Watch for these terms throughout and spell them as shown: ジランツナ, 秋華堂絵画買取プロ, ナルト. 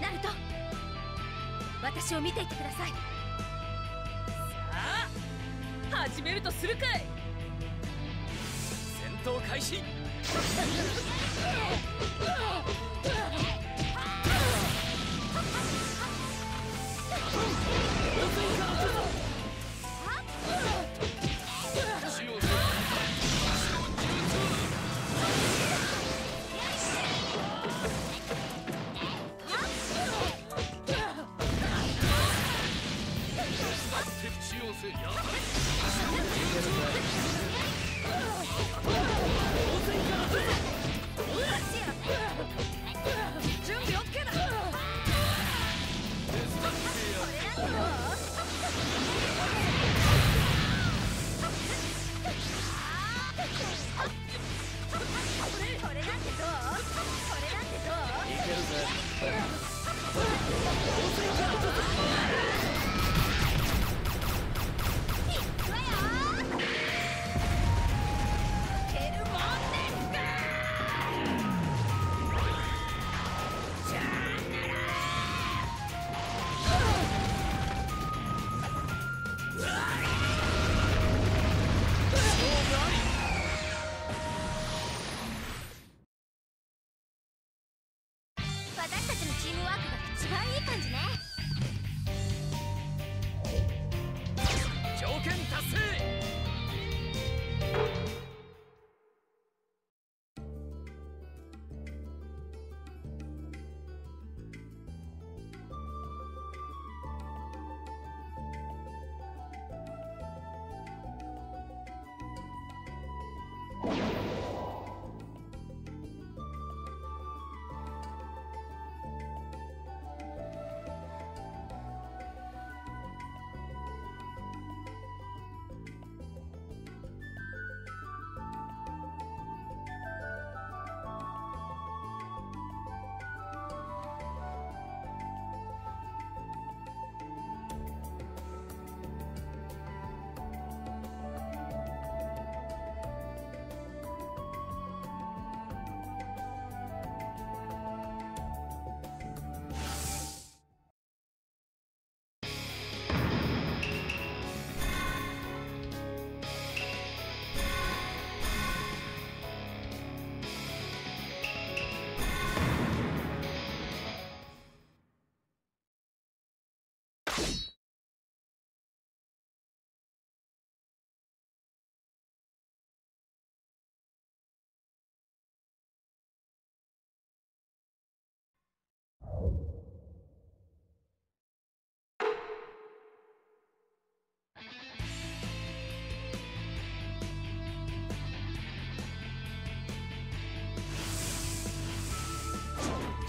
ナルト、私を見ていてください。さあ始めるとするかい。戦闘開始。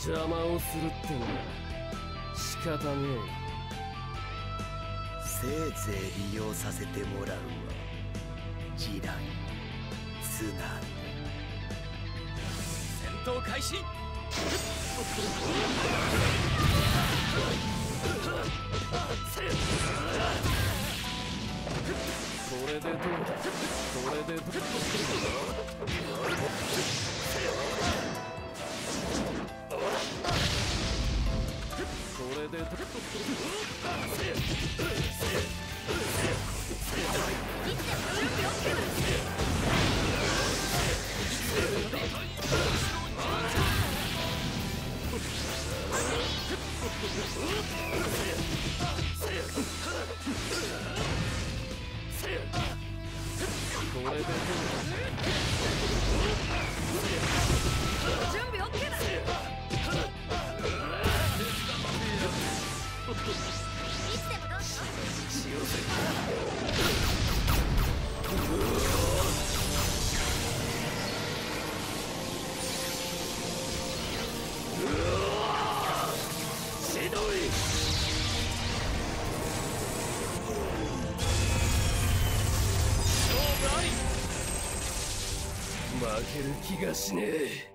邪魔をするってのは仕方ねえ。せいぜい利用させてもらうわ、ジランツナ。戦闘開始。負ける気がしねえ。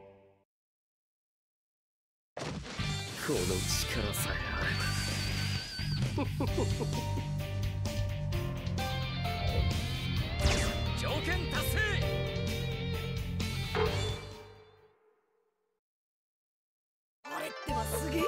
この力さえあれば条件達成。俺ってばすげえぜ。